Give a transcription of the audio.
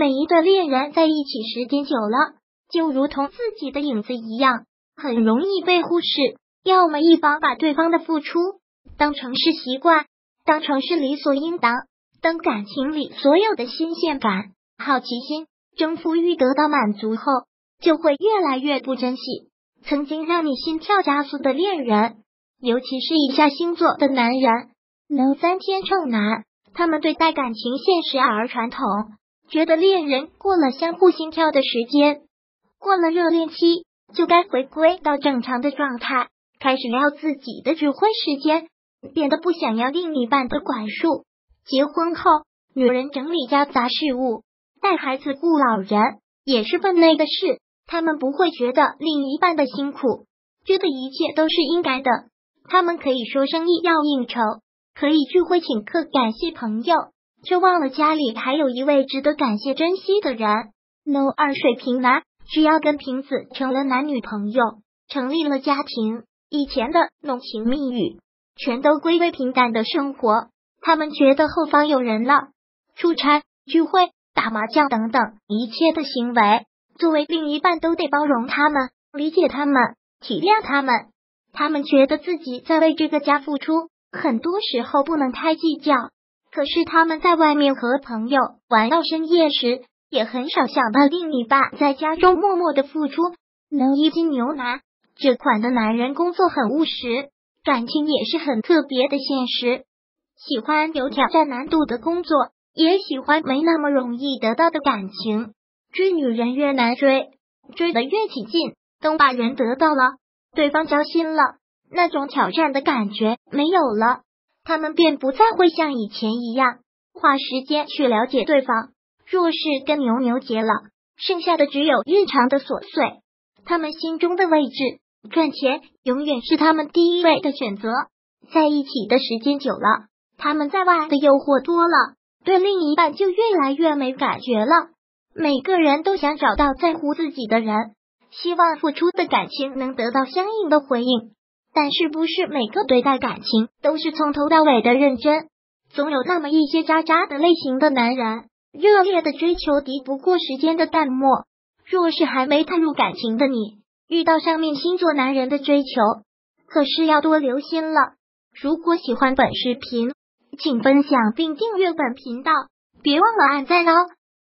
每一对恋人在一起时间久了，就如同自己的影子一样，很容易被忽视。要么一方把对方的付出当成是习惯，当成是理所应当，当感情里所有的新鲜感、好奇心、征服欲得到满足后，就会越来越不珍惜曾经让你心跳加速的恋人。尤其是以下星座的男人，3秤男，他们对待感情现实而传统，觉得恋人过了相互心跳的时间，过了热恋期，就该回归到正常的状态，开始聊自己的指挥时间，变得不想要另一半的管束。结婚后，女人整理家杂事务，带孩子顾老人也是分内的事，他们不会觉得另一半的辛苦，觉得一切都是应该的。他们可以说生意要应酬，可以聚会请客感谢朋友，却忘了家里还有一位值得感谢珍惜的人。2水瓶男，只要跟瓶子成了男女朋友，成立了家庭，以前的浓情蜜语全都归为平淡的生活。他们觉得后方有人了，出差、聚会、打麻将等等一切的行为，作为另一半都得包容他们，理解他们，体谅他们。他们觉得自己在为这个家付出，很多时候不能太计较。可是他们在外面和朋友玩到深夜时，也很少想到另一半在家中默默的付出。金牛男，这款的男人工作很务实，感情也是很特别的现实，喜欢有挑战难度的工作，也喜欢没那么容易得到的感情。追女人越难追，追得越起劲，等把人得到了，对方交心了，那种挑战的感觉没有了，他们便不再会像以前一样花时间去了解对方。若是跟牛结了，剩下的只有日常的琐碎。他们心中的位置，赚钱永远是他们第一位的选择。在一起的时间久了，他们在外的诱惑多了，对另一半就越来越没感觉了。每个人都想找到在乎自己的人，希望付出的感情能得到相应的回应，但是不是每个对待感情都是从头到尾的认真，总有那么一些渣渣的类型的男人，热烈的追求敌不过时间的淡漠。若是还没踏入感情的你，遇到上面星座男人的追求，可是要多留心了。如果喜欢本视频，请分享并订阅本频道，别忘了按赞哦。